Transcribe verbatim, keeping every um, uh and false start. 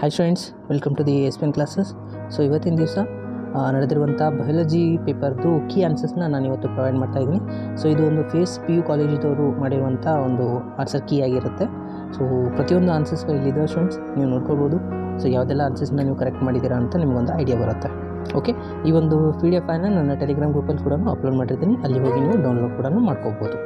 Hi students, welcome to the A S P N classes. So ಇವತ್ತಿನ ದಿವಸ ನಡೆದಿರುವಂಥ biology ಪೇಪರ್ದು key ಆನ್ಸರ್ಸ್ನ ನಾನು ಇವತ್ತು ಪ್ರೊವೈಡ್ ಮಾಡ್ತಾಯಿದ್ದೀನಿ. ಸೊ ಇದು ಒಂದು ಪೇಸ್ ಪಿ ಯು ಕಾಲೇಜಿದವರು ಮಾಡಿರುವಂಥ ಒಂದು ಆನ್ಸರ್ ಕೀ ಆಗಿರುತ್ತೆ. ಸೊ ಪ್ರತಿಯೊಂದು ಆನ್ಸರ್ಸ್ಗಳು ಇಲ್ಲಿದ್ದಾವೆ ಸ್ಟೂಡೆಂಟ್ಸ್, ನೀವು ನೋಡ್ಕೊಳ್ಬೋದು. ಸೊ ಯಾವುದೆಲ್ಲ ಆನ್ಸರ್ಸ್ನ ನೀವು ಕರೆಕ್ಟ್ ಮಾಡಿದ್ದೀರಾ ಅಂತ ನಿಮಗೊಂದು ಐಡಿಯಾ ಬರುತ್ತೆ. ಓಕೆ, ಈ ಒಂದು ಪಿ ಡಿ ಎಫ್ ಫೈಲ್ನ ನನ್ನ ಟೆಲಿಗ್ರಾಮ್ ಗ್ರೂಪಲ್ಲಿ ಕೂಡ ಅಪ್ಲೋಡ್ ಮಾಡಿರ್ತೀನಿ, ಅಲ್ಲಿ ಹೋಗಿ ನೀವು ಡೌನ್ಲೋಡ್ ಕೂಡ ಮಾಡ್ಕೋಬೋದು.